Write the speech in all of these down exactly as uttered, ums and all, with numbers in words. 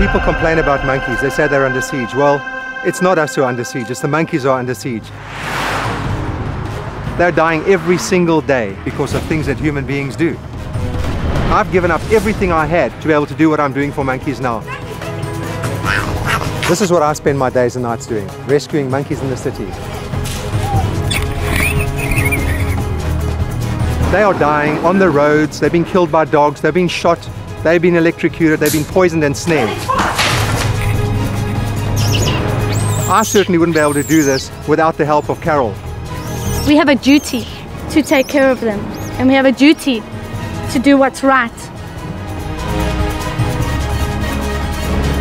People complain about monkeys. They say they're under siege. Well, it's not us who are under siege, it's the monkeys who are under siege. They're dying every single day because of things that human beings do. I've given up everything I had to be able to do what I'm doing for monkeys now. This is what I spend my days and nights doing, rescuing monkeys in the city. They are dying on the roads, they've been killed by dogs, they've been shot. They've been electrocuted, they've been poisoned and snared. I certainly wouldn't be able to do this without the help of Carol. We have a duty to take care of them, and we have a duty to do what's right.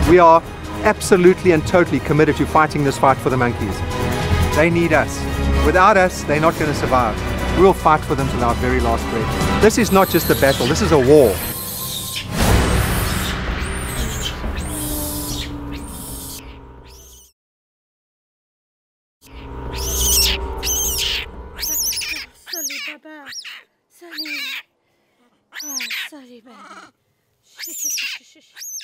We are absolutely and totally committed to fighting this fight for the monkeys. They need us. Without us, they're not going to survive. We'll fight for them till our very last breath. This is not just a battle, this is a war. Sorry. Oh, sorry, baby. Shh, shh, shh, shh, shh.